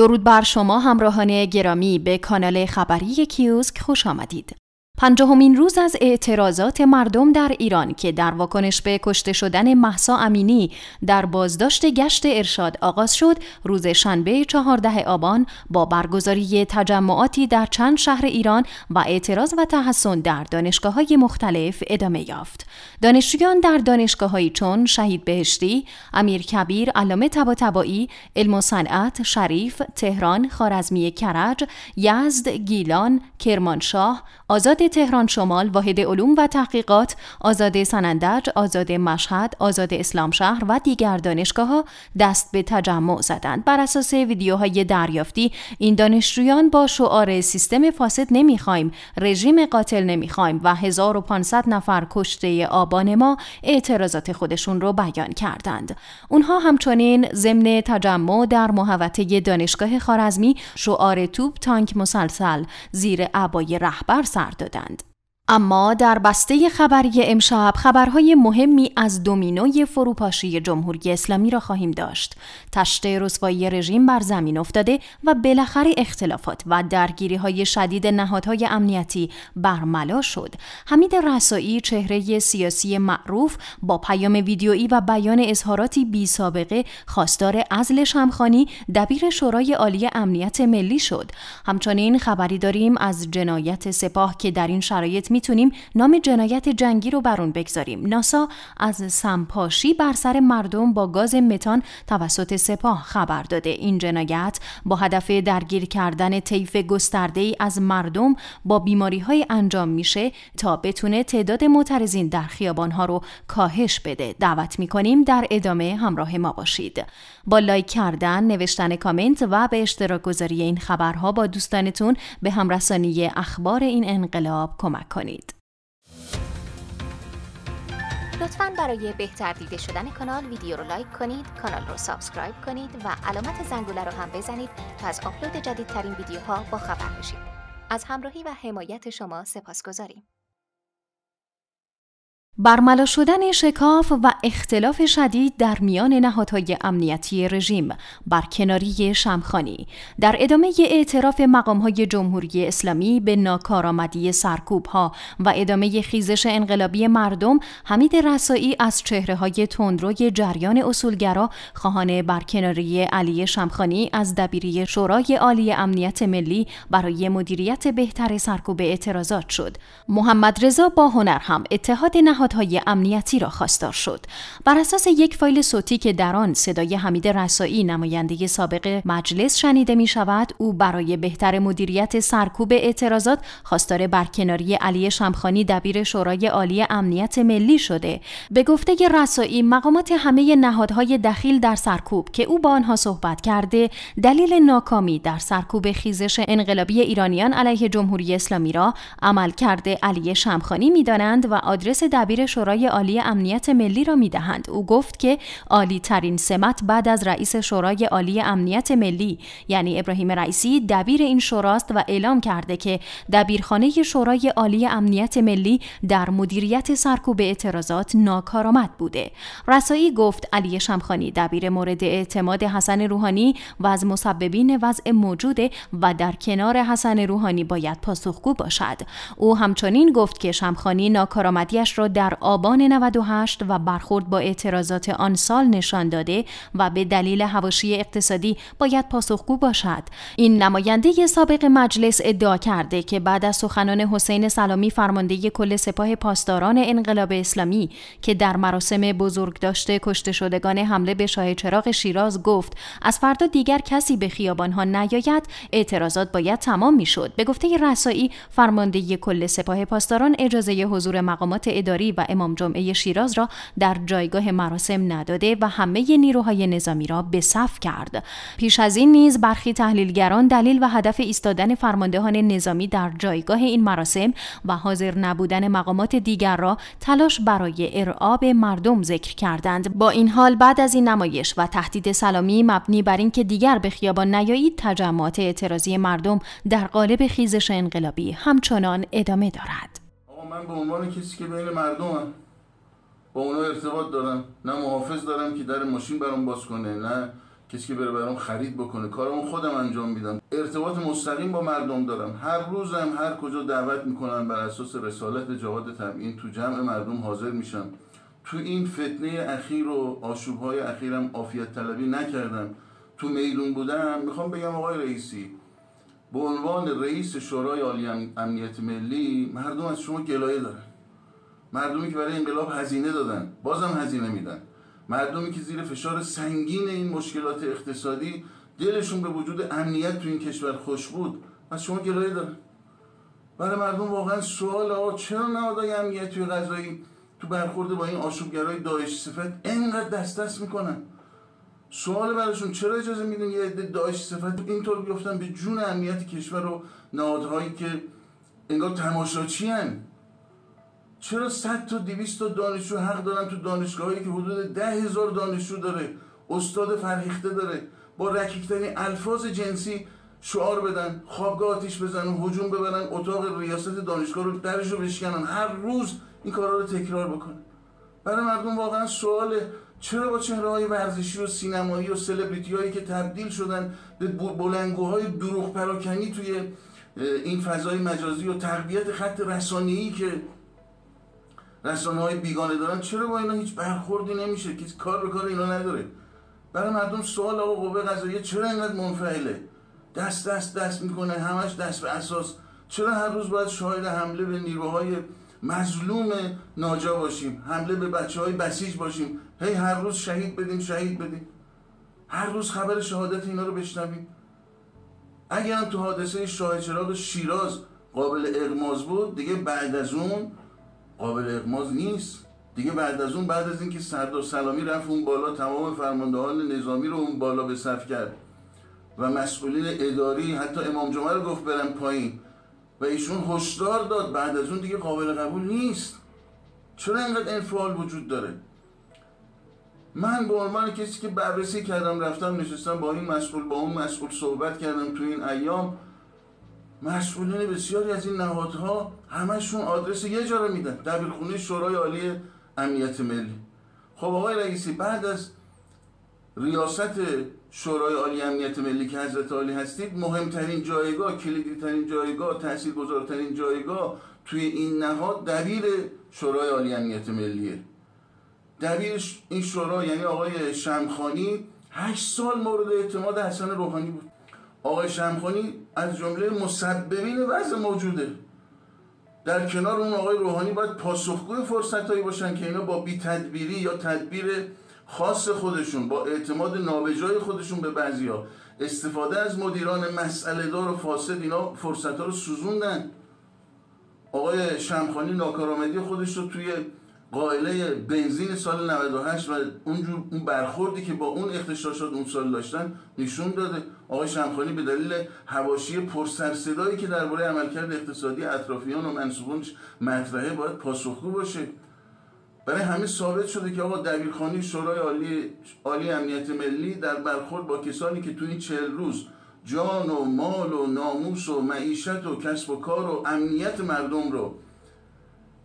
درود بر شما همراهان گرامی، به کانال خبری کیوسک خوش آمدید. 50مین روز از اعتراضات مردم در ایران که در واکنش به کشته شدن مهسا امینی در بازداشت گشت ارشاد آغاز شد، روز شنبه 14 آبان با برگزاری تجمعاتی در چند شهر ایران و اعتراض و تحصن در دانشگاه‌های مختلف ادامه یافت. دانشجویان در دانشگاه‌هایی چون شهید بهشتی، امیرکبیر، علامه طباطبایی، علم و صنعت، شریف، تهران، خوارزمی کرج، یزد، گیلان، کرمانشاه، آزاد تهران شمال، واحد علوم و تحقیقات، آزاد سنندج، آزاد مشهد، آزاد اسلام شهر و دیگر دانشگاه‌ها دست به تجمع زدند. بر اساس ویدیوهای دریافتی، این دانشجویان با شعار سیستم فاسد نمی‌خوایم، رژیم قاتل نمی‌خوایم و 1500 نفر کشته آبان ما اعتراضات خودشون رو بیان کردند. اونها همچنین ضمن تجمع در محوطه دانشگاه خوارزمی شعار توپ تانک مسلسل زیر عبای رهبر سر دادند. اما در بسته خبری امشب خبرهای مهمی از دومینوی فروپاشی جمهوری اسلامی را خواهیم داشت. تشت رسوایی رژیم بر زمین افتاده و بالاخره اختلافات و درگیری‌های شدید نهادهای امنیتی برملا شد. حمید رسایی، چهره سیاسی معروف، با پیام ویدیویی و بیان اظهاراتی بی سابقه خواستار عزل شمخانی، دبیر شورای عالی امنیت ملی شد. همچنین خبری داریم از جنایت سپاه که در این شرایط میتونیم نام جنایت جنگی رو برون بگذاریم. ناسا از سمپاشی بر سر مردم با گاز متان توسط سپاه خبر داده. این جنایت با هدف درگیر کردن طیف گسترده‌ای از مردم با بیماری‌های انجام میشه تا بتونه تعداد معترضین در خیابان‌ها رو کاهش بده. دعوت می‌کنیم در ادامه همراه ما باشید. با لایک کردن، نوشتن کامنت و به اشتراک گذاری این خبرها با دوستانتون به همرسانی اخبار این انقلاب کمک کنید. لطفاً برای بهتر دیده شدن کانال ویدیو رو لایک کنید، کانال رو سابسکرایب کنید و علامت زنگوله رو هم بزنید تا از آپلود جدیدترین ویدیوها با خبر بشید. از همراهی و حمایت شما سپاسگزاریم. برملا شدن شکاف و اختلاف شدید در میان نهادهای امنیتی رژیم بر کناری شمخانی. در ادامه اعتراف مقامهای جمهوری اسلامی به ناکارآمدی سرکوبها و ادامه خیزش انقلابی مردم، حمید رسایی از چهرههای تندروی جریان اصولگرا خواهان برکناری علی شمخانی از دبیری شورای عالی امنیت ملی برای مدیریت بهتر سرکوب اعتراضات شد. محمد رضا باهنر هم اتحاد نهادهای امنیتی را خواستار شد. بر اساس یک فایل صوتی که در آن صدای حمید رسایی، نماینده سابق مجلس، شنیده می شود، او برای بهتر مدیریت سرکوب اعتراضات خواستار برکناری علی شمخانی، دبیر شورای عالی امنیت ملی شده. به گفته رسایی، مقامات همه نهادهای دخیل در سرکوب که او با آنها صحبت کرده، دلیل ناکامی در سرکوب خیزش انقلابی ایرانیان علیه جمهوری اسلامی را عملکرد علی شمخانی می‌دانند و آدرس دبیر شورای عالی امنیت ملی را می‌دهند. او گفت که عالی ترین سمت بعد از رئیس شورای عالی امنیت ملی، یعنی ابراهیم رئیسی، دبیر این شوراست و اعلام کرده که دبیرخانه شورای عالی امنیت ملی در مدیریت سرکوب اعتراضات ناکارآمد بوده. رسایی گفت علی شمخانی دبیر مورد اعتماد حسن روحانی و از مسببین وضع موجوده و در کنار حسن روحانی باید پاسخگو باشد. او همچنین گفت که شمخانی ناکارآمدیش را در آبان 98 و برخورد با اعتراضات آن سال نشان داده و به دلیل حواشی اقتصادی باید پاسخگو باشد. این نماینده سابق مجلس ادعا کرده که بعد از سخنان حسین سلامی، فرمانده کل سپاه پاسداران انقلاب اسلامی، که در مراسم بزرگداشت کشته شدگان حمله به شاهچراغ شیراز گفت از فردا دیگر کسی به خیابانها نیاید، اعتراضات باید تمام میشد. به گفته رسایی، فرمانده کل سپاه پاسداران اجازه حضور مقامات اداری و امام جمعه شیراز را در جایگاه مراسم نداده و همه نیروهای نظامی را به صف کرد. پیش از این نیز برخی تحلیلگران دلیل و هدف ایستادن فرماندهان نظامی در جایگاه این مراسم و حاضر نبودن مقامات دیگر را تلاش برای ارعاب مردم ذکر کردند. با این حال، بعد از این نمایش و تهدید سلامی مبنی بر اینکه دیگر به خیابان نیایید، تجمعات اعتراضی مردم در قالب خیزش انقلابی همچنان ادامه دارد. من به عنوان کسی که بین مردمم، با اونا ارتباط دارم، نه محافظ دارم که در ماشین برام باز کنه، نه کسی که بره برام خرید بکنه، کارمون خودم انجام میدم، ارتباط مستقیم با مردم دارم، هر روزم هر کجا دعوت میکنن بر اساس رسالت جهاد تبیین تو جمع مردم حاضر میشم. تو این فتنه اخیر و آشوب‌های اخیرم عافیت طلبی نکردم، تو میدون بودم. میخوام بگم آقای رئیسی به عنوان رئیس شورای عالی امنیت ملی، مردم از شما گلایه دارن، مردمی که برای انقلاب هزینه دادن بازم هزینه میدن، مردمی که زیر فشار سنگین این مشکلات اقتصادی دلشون به وجود امنیت تو این کشور خوش بود، از شما گلایه دارن. برای مردم واقعا سوال ها چرا نهادهای امنیتی قضایی تو برخورد با این آشوبگرای داعش صفت اینقدر دست دست میکنن؟ سوال براشون چرا اجازه میدین یه عده داعش صفت اینطور بیافتن به جون امنیت کشور و نهادهایی که انگار تماشاچی ان؟ چرا 100 تا 200 تا دانشجو حق دارن تو دانشگاهایی که حدود 10,000 دانشجو داره، استاد فرهیخته داره، با رکیک‌ترین الفاظ جنسی شعار بدن، خوابگاه آتیش بزنن، هجوم ببرن، اتاق ریاست دانشگاه رو درش رو بشکنن، هر روز این کارا رو تکرار بکنن؟ برای مردم واقعا سواله چرا با چهره‌های ورزشی و سینمایی و سلبریتی‌هایی که تبدیل شدن به بلنگوهای دروغ پراکنی توی این فضای مجازی و تقویت خط رسانه‌ای که رسانه‌های بیگانه دارن، چرا با اینا هیچ برخوردی نمیشه؟ کسی کار به کار اینا نداره. برای مردم سوال آقا قوه قضاییه چرا اینقدر منفعله؟ دست دست دست میکنه، همش دست به اساس. چرا هر روز باید شاهد حمله به نیروهای مظلوم ناجا باشیم، حمله به بچه‌های بسیج باشیم، هی هر روز شهید بدیم، هر روز خبر شهادت اینا رو بشنویم؟ اگر هم تو حادثه شاهچراغ شیراز قابل اغماز بود، دیگه بعد از اون قابل اغماز نیست دیگه. بعد از اینکه سردار سلامی رفت اون بالا، تمام فرماندهان نظامی رو اون بالا به صف کرد و مسئولین اداری، حتی امام جمعه رو گفت برن پایین و ایشون هشدار داد، بعد از اون دیگه قابل قبول نیست. چرا اینقدر انفعال وجود داره؟ من به عنوان کسی که بررسی کردم، رفتم نشستم با این مسئول با اون مسئول صحبت کردم تو این ایام، مسئولین بسیاری از این نهادها همشون آدرس یه جا رو میدن، دبیرخونه شورای عالی امنیت ملی. خب آقای رئیسی، بعد از ریاست شورای عالی امنیت ملی که حضرت عالی هستید، مهمترین جایگاه، کلیدی‌ترین جایگاه، تاثیرگذارترین جایگاه توی این نهاد دبیر شورای عالی امنیت ملیه. دبیر این شورا یعنی آقای شمخانی 8 سال مورد اعتماد حسن روحانی بود. آقای شمخانی از جمله مسببین وضع موجوده. در کنار اون آقای روحانی باید پاسخگوی فرصتایی باشن که اینا با بی‌تدبیری یا تدبیر خاص خودشون، با اعتماد نابجای خودشون به بعضیا، استفاده از مدیران مسئله دار و فاسد، اینا فرصت‌ها رو سوزوندن. آقای شمخانی ناکارآمدی خودش رو توی قائله بنزین سال 98 و اون برخوردی که با اون اختشاشات اون سال داشتن نشون داده. آقای شمخانی به دلیل حواشی پرسرصدایی که درباره عملکرد اقتصادی اطرافیان و منسوبانش مطرحه باید پاسخگو باشه. برای همه ثابت شده که آقا دبیرخانه شورای عالی امنیت ملی در برخورد با کسانی که تو این 40 روز جان و مال و ناموس و معیشت و کسب و کار و امنیت مردم رو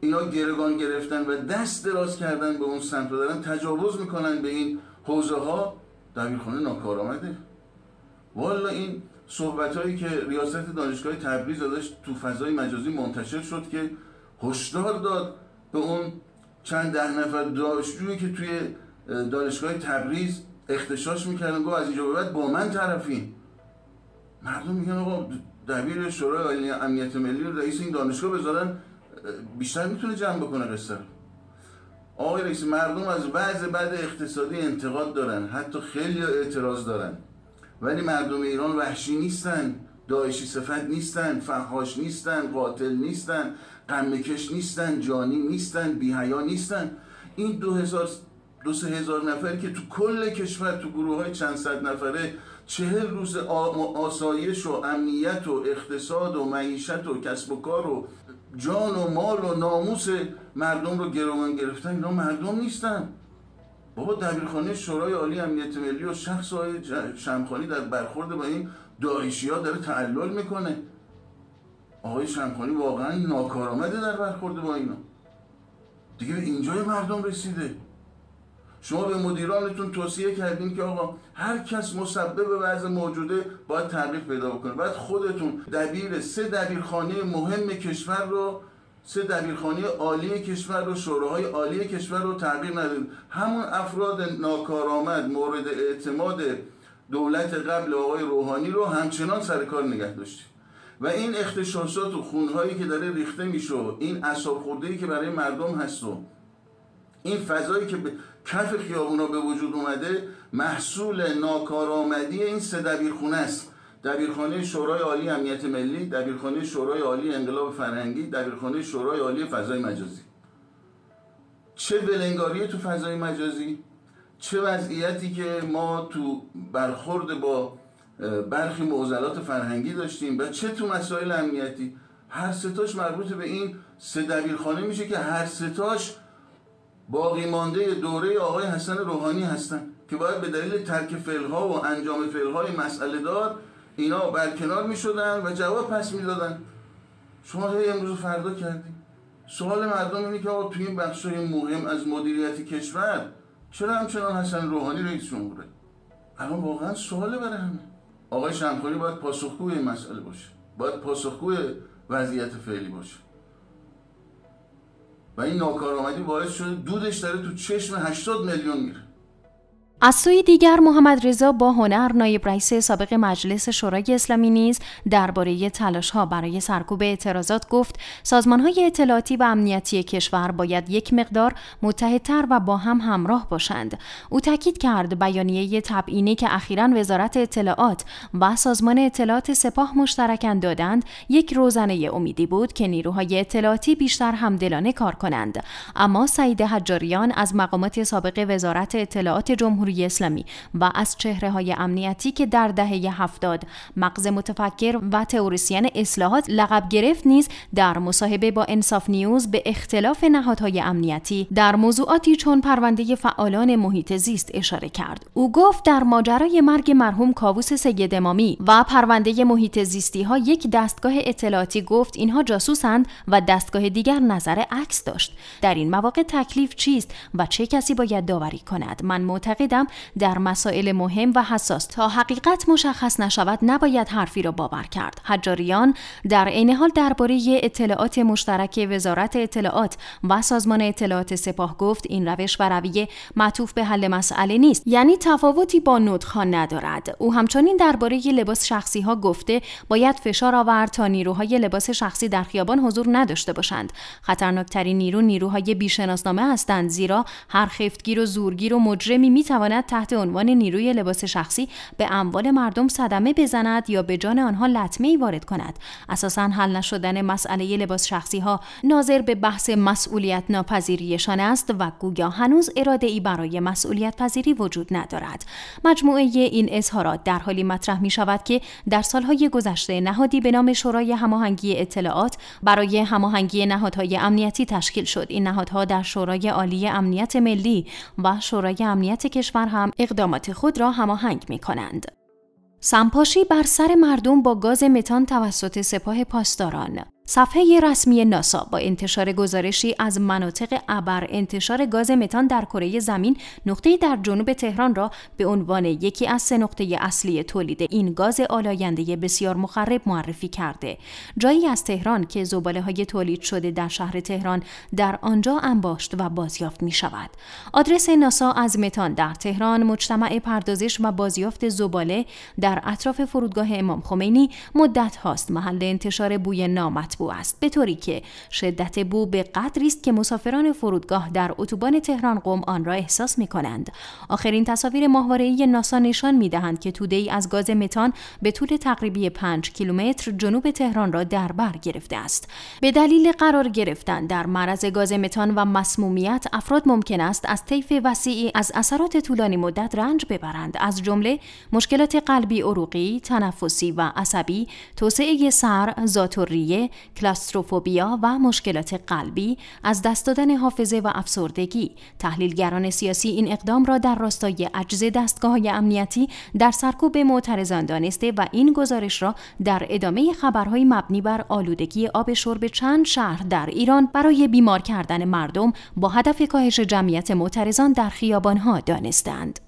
اینا گروگان گرفتن و دست دراز کردن به اون سمت و دارن تجاوز میکنن به این حوزه ها، دبیرخانه ناکارآمده. والا این صحبت هایی که ریاست دانشگاه تبریز ازش تو فضای مجازی منتشر شد که هشدار داد به اون چند 10 نفر دانشجویی که توی دانشگاه تبریز اختشاش میکردن، گفت از اینجا به بعد با من طرفین. مردم میگن آقا دبیر شورای عالی امنیت ملی رو رئیس این دانشگاه بذارن بیشتر میتونه جمع بکنه قصه. آقای رئیس، مردم از وضع بد اقتصادی انتقاد دارن، حتی خیلی اعتراض دارن، ولی مردم ایران وحشی نیستن، داعشی صفت نیستن، فحاش نیستن، قاتل نیستن، غمکش نیستن، جانی نیستن، بی‌حیا نیستن. این 2,000-3,000 نفر که تو کل کشور تو گروه‌های چند صد نفره 40 روز آسایش و امنیت و اقتصاد و معیشت و کسب و کار و جان و مال و ناموس مردم رو گروگان گرفتن، اینا مردم نیستن. بابا دبیرخانه شورای عالی امنیت ملی و شخص آقای شمخانی در برخورد با این داعشی‌ها داره تعلل میکنه. آقای شمخانی واقعا ناکارآمده در برخورد با اینا. دیگه به اینجای مردم رسیده. شما به مدیرانتون توصیه کردین که آقا هر کس مسبب وضع موجوده باید تغییر پیدا بکنه. باید خودتون دبیر سه دبیرخانه مهم کشور رو، سه دبیرخانه عالی کشور و شوراهای عالی کشور رو تغییر ندید. همون افراد ناکارآمد مورد اعتماد دولت قبل آقای روحانی رو همچنان سر کار نگه داشتید و این اختشاشات و خونهایی که داره ریخته میشه، این اعصاب خورده‌ای که برای مردم هست و این فضایی که کف خیابونا به وجود اومده محصول ناکارآمدی این سه دبیرخونه است. دبیرخانه شورای عالی امنیت ملی، دبیرخانه شورای عالی انقلاب فرهنگی، دبیرخانه شورای عالی فضای مجازی. چه بلنگاری تو فضای مجازی، چه وضعیتی که ما تو برخورد با برخی معضلات فرهنگی داشتیم و چه تو مسائل امنیتی، هر ستاش مربوط به این سه دبیرخانه میشه که هر ستاش باقی مانده دوره آقای حسن روحانی هستن که باید به دلیل ترک فعلها و انجام فعلهای مسئله دار اینا برکنار می شدن و جواب پس می دادن. شما امروز فردا کردی. سوال مردم اینه که آقا توی این بخشای مهم از مدیریت کشور چرا همچنان حسن روحانی رئیس جمهوره؟ الان واقعا سواله برای همه. آقای شمخانی باید پاسخگوی این مسئله باشه، باید پاسخگوی وضعیت فعلی باشه و این ناکارآمدی باعث شده دودش داره تو چشم 80 میلیون میره. از سوی دیگر محمد رضا باهنر نایب رئیس سابق مجلس شورای اسلامی نیز درباره تلاش‌ها برای سرکوب اعتراضات گفت سازمان‌های اطلاعاتی و امنیتی کشور باید یک مقدار متحدتر و با هم همراه باشند. او تاکید کرد بیانیه تبیینی که اخیراً وزارت اطلاعات و سازمان اطلاعات سپاه مشترکاً دادند یک روزنه امیدی بود که نیروهای اطلاعاتی بیشتر همدلانه کار کنند. اما سعید حجاریان از مقامات سابق وزارت اطلاعات جمهوری اسلامی و از چهره‌های امنیتی که در دهه 70 مغز متفکر و تئوریسین اصلاحات لقب گرفت نیز در مصاحبه با انصاف نیوز به اختلاف نهادهای امنیتی در موضوعاتی چون پرونده فعالان محیط زیست اشاره کرد. او گفت در ماجرای مرگ مرحوم کاووس سیدمامی و پرونده محیط زیستی ها یک دستگاه اطلاعاتی گفت اینها جاسوسند و دستگاه دیگر نظر عکس داشت. در این مواقع تکلیف چیست و چه کسی باید داوری کند؟ من معتقدم در مسائل مهم و حساس تا حقیقت مشخص نشود نباید حرفی را باور کرد. حجاریان در عین حال درباره اطلاعات مشترک وزارت اطلاعات و سازمان اطلاعات سپاه گفت این روش و رویه معطوف به حل مسئله نیست، یعنی تفاوتی با نطق‌ها ندارد. او همچنین درباره لباس شخصی ها گفته باید فشار آورد تا نیروهای لباس شخصی در خیابان حضور نداشته باشند. خطرناکترین نیروهای بی‌شناسنامه هستند، زیرا هر خفتگیر و زورگیر و مجرمی می‌تواند تحت عنوان نیروی لباس شخصی به اموال مردم صدمه بزند یا به جان آنها لطمه‌ای وارد کند. اساساً حل نشدن مسئله لباس شخصی ها ناظر به بحث مسئولیت ناپذیریشان است و گویا هنوز اراده‌ای برای مسئولیت پذیری وجود ندارد. مجموعه این اظهارات در حالی مطرح می شود که در سالهای گذشته نهادی به نام شورای هماهنگی اطلاعات برای هماهنگی نهادهای امنیتی تشکیل شد. این نهادها در شورای عالی امنیت ملی و شورای امنیت کشور هم اقدامات خود را هماهنگ می کنند. سمپاشی بر سر مردم با گاز متان توسط سپاه پاسداران. صفحه رسمی ناسا با انتشار گزارشی از مناطق ابر انتشار گاز متان در کره زمین نقطه‌ای در جنوب تهران را به عنوان یکی از سه نقطه اصلی تولید این گاز آلاینده بسیار مخرب معرفی کرده. جایی از تهران که زباله‌های تولید شده در شهر تهران در آنجا انباشت و بازیافت می‌شود. آدرس ناسا از متان در تهران، مجتمع پردازش و بازیافت زباله در اطراف فرودگاه امام خمینی مدت هاست محل انتشار بوی نامت بو است، به طوری که شدت بو به قدری است که مسافران فرودگاه در اتوبان تهران قم آن را احساس می کنند. آخرین تصاویر ماهواره‌ای ناسا نشان می دهند که توده‌ای از گاز متان به طول تقریبی 5 کیلومتر جنوب تهران را در بر گرفته است. به دلیل قرار گرفتن در معرض گاز متان و مسمومیت، افراد ممکن است از طیف وسیعی از اثرات طولانی مدت رنج ببرند، از جمله مشکلات قلبی، عروقی، تنفسی و عصبی، توسعه سر، ذات‌الریه، کلاستروفوبیا و مشکلات قلبی، از دست دادن حافظه و افسردگی. تحلیلگران سیاسی این اقدام را در راستای عجز دستگاه‌های امنیتی در سرکوب معترضان دانسته و این گزارش را در ادامه خبرهای مبنی بر آلودگی آب شرب چند شهر در ایران برای بیمار کردن مردم با هدف کاهش جمعیت معترضان در خیابان‌ها دانستند.